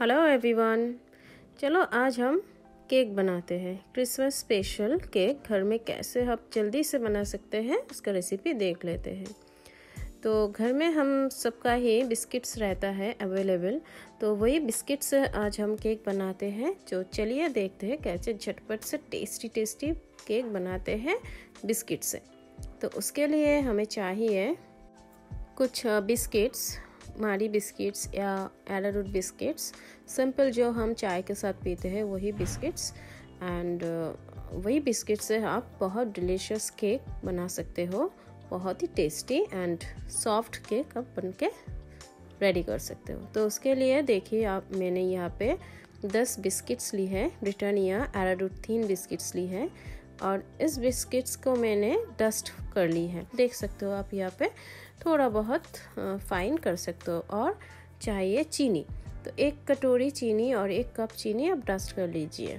Hello everyone, चलो आज हम केक बनाते हैं। क्रिसमस स्पेशल केक घर में कैसे हम जल्दी से बना सकते हैं उसका रेसिपी देख लेते हैं। तो घर में हम सबका ही बिस्किट्स रहता है अवेलेबल, तो वही बिस्किट से आज हम केक बनाते हैं। जो चलिए देखते हैं कैसे झटपट से टेस्टी केक बनाते हैं बिस्किट से। तो उसके लिए हमें चाहिए कुछ बिस्किट्स, मारी बिस्किट्स या एरारूट बिस्किट्स, सिंपल जो हम चाय के साथ पीते हैं वही बिस्किट्स। एंड वही बिस्किट से आप बहुत डिलीशियस केक बना सकते हो, बहुत ही टेस्टी एंड सॉफ्ट केक आप बन के रेडी कर सकते हो। तो उसके लिए देखिए आप, मैंने यहाँ पे 10 बिस्किट्स ली है, ब्रिटानिया एरारूट थीन बिस्किट्स ली है और इस बिस्किट्स को मैंने डस्ट कर ली है। देख सकते हो आप यहाँ पे थोड़ा बहुत फाइन कर सकते हो। और चाहिए चीनी, तो 1 कटोरी चीनी और 1 कप चीनी आप डस्ट कर लीजिए।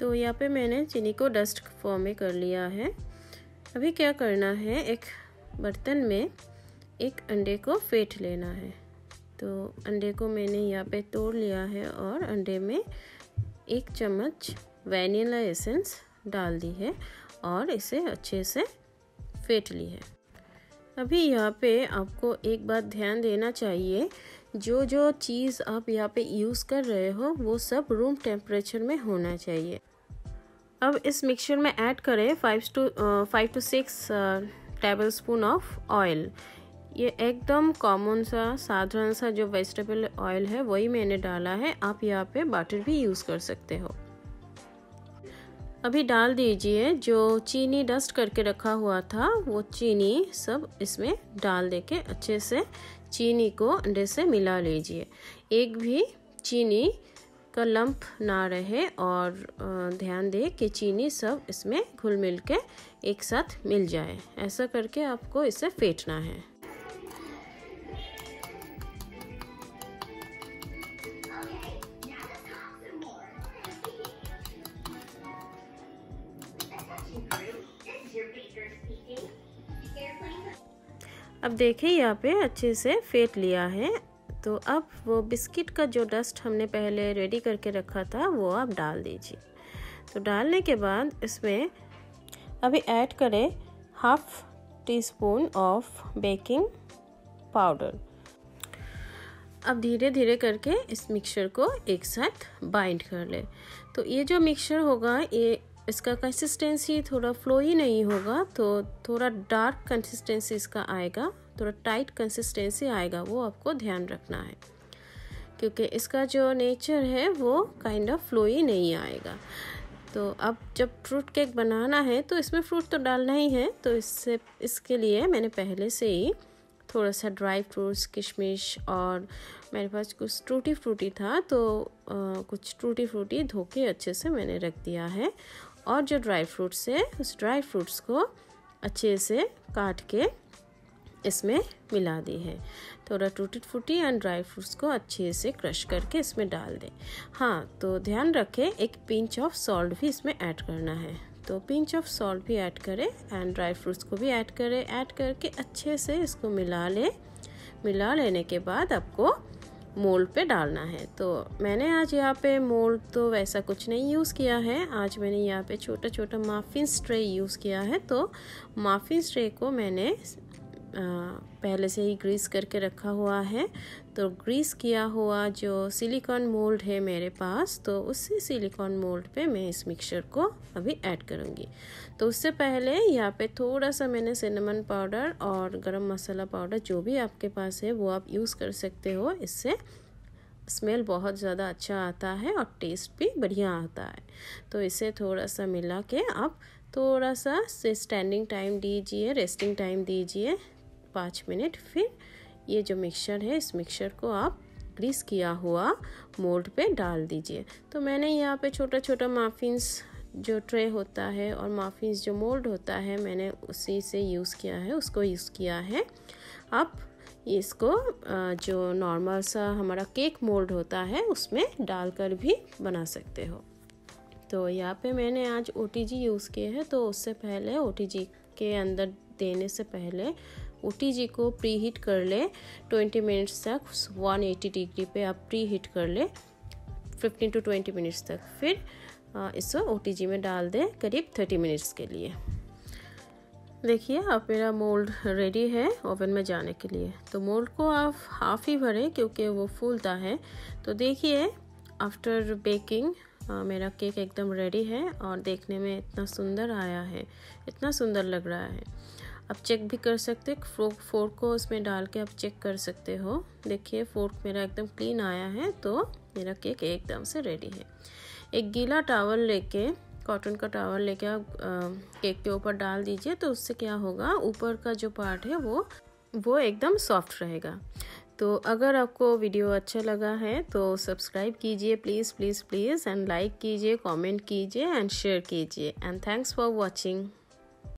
तो यहाँ पे मैंने चीनी को डस्ट फॉर्म में कर लिया है। अभी क्या करना है, एक बर्तन में एक अंडे को फेंट लेना है। तो अंडे को मैंने यहाँ पे तोड़ लिया है और अंडे में 1 चम्मच वैनिला एसेंस डाल दी है और इसे अच्छे से फेंट ली है। अभी यहाँ पे आपको एक बात ध्यान देना चाहिए, जो चीज़ आप यहाँ पे यूज़ कर रहे हो वो सब रूम टेम्परेचर में होना चाहिए। अब इस मिक्सचर में ऐड करें 5 to 6 टेबलस्पून ऑफ ऑयल। ये एकदम कॉमन सा साधारण सा जो वेजिटेबल ऑयल है वही मैंने डाला है। आप यहाँ पे बटर भी यूज़ कर सकते हो। अभी डाल दीजिए जो चीनी डस्ट करके रखा हुआ था वो चीनी सब इसमें डाल दे के अच्छे से चीनी को अंडे से मिला लीजिए। एक भी चीनी का लंप ना रहे और ध्यान दें कि चीनी सब इसमें घुल मिल के एक साथ मिल जाए। ऐसा करके आपको इसे फेंटना है। अब देखिए यहाँ पे अच्छे से फेंट लिया है। तो अब वो बिस्किट का जो डस्ट हमने पहले रेडी करके रखा था वो आप डाल दीजिए। तो डालने के बाद इसमें अभी ऐड करें 1/2 टीस्पून ऑफ बेकिंग पाउडर। अब धीरे धीरे करके इस मिक्सचर को एक साथ बाइंड कर ले। तो ये जो मिक्सचर होगा ये इसका कंसिस्टेंसी थोड़ा फ्लोई नहीं होगा, तो थोड़ा डार्क कंसिस्टेंसी इसका आएगा, थोड़ा टाइट कंसिस्टेंसी आएगा। वो आपको ध्यान रखना है क्योंकि इसका जो नेचर है वो काइंड ऑफ फ्लोई नहीं आएगा। तो अब जब फ्रूट केक बनाना है तो इसमें फ्रूट तो डालना ही है, तो इससे इसके लिए मैंने पहले से ही थोड़ा सा ड्राई फ्रूट्स, किशमिश और मेरे पास कुछ टूटी फ्रूटी था, तो कुछ टूटी फ्रूटी धो के अच्छे से मैंने रख दिया है। और जो ड्राई फ्रूट्स है उस ड्राई फ्रूट्स को अच्छे से काट के इसमें मिला दी है। थोड़ा tutti frutti and dry fruits को अच्छे से क्रश करके इसमें डाल दें। हाँ, तो ध्यान रखें 1 पिंच ऑफ सॉल्ट भी इसमें ऐड करना है। तो पिंच ऑफ सॉल्ट भी ऐड करें एंड ड्राई फ्रूट्स को भी ऐड करें। ऐड करके अच्छे से इसको मिला लें। मिला लेने के बाद आपको मोल्ड पे डालना है। तो मैंने आज यहाँ पे मोल्ड तो वैसा कुछ नहीं यूज़ किया है। आज मैंने यहाँ पे छोटा छोटा माफिन ट्रे यूज़ किया है। तो माफिन ट्रे को मैंने पहले से ही ग्रीस करके रखा हुआ है। तो ग्रीस किया हुआ जो सिलिकॉन मोल्ड है मेरे पास, तो उसी सिलिकॉन मोल्ड पे मैं इस मिक्सचर को अभी ऐड करूँगी। तो उससे पहले यहाँ पे थोड़ा सा मैंने सिनेमन पाउडर और गरम मसाला पाउडर जो भी आपके पास है वो आप यूज़ कर सकते हो। इससे स्मेल बहुत ज़्यादा अच्छा आता है और टेस्ट भी बढ़िया आता है। तो इसे थोड़ा सा मिला के आप थोड़ा सा स्टैंडिंग टाइम दीजिए, रेस्टिंग टाइम दीजिए 5 मिनट। फिर ये जो मिक्सचर है इस मिक्सचर को आप ग्रीस किया हुआ मोल्ड पे डाल दीजिए। तो मैंने यहाँ पे छोटा छोटा मफिन्स जो ट्रे होता है और मफिन्स जो मोल्ड होता है मैंने उसी से यूज़ किया है, उसको यूज़ किया है। आप इसको जो नॉर्मल सा हमारा केक मोल्ड होता है उसमें डालकर भी बना सकते हो। तो यहाँ पे मैंने आज OTG यूज़ किए हैं। तो उससे पहले OTG के अंदर देने से पहले ओटीजी को प्री हीट कर लें 20 मिनट्स तक 180 डिग्री पे आप प्री हीट कर लें 15 टू 20 मिनट्स तक। फिर इसको ओटीजी में डाल दें करीब 30 मिनट्स के लिए। देखिए अब मेरा मोल्ड रेडी है ओवन में जाने के लिए। तो मोल्ड को आप हाफ ही भरें क्योंकि वो फूलता है। तो देखिए आफ्टर बेकिंग मेरा केक एकदम रेडी है और देखने में इतना सुंदर आया है, इतना सुंदर लग रहा है। आप चेक भी कर सकते, फोर्क को उसमें डाल के आप चेक कर सकते हो। देखिए फोर्क मेरा एकदम क्लीन आया है। तो मेरा केक एकदम से रेडी है। एक गीला टॉवल लेके, कॉटन का टॉवल लेके आप केक के ऊपर डाल दीजिए। तो उससे क्या होगा, ऊपर का जो पार्ट है वो एकदम सॉफ्ट रहेगा। तो अगर आपको वीडियो अच्छा लगा है तो सब्सक्राइब कीजिए please please please and like कीजिए, कमेंट कीजिए एंड शेयर कीजिए। And thanks for watching.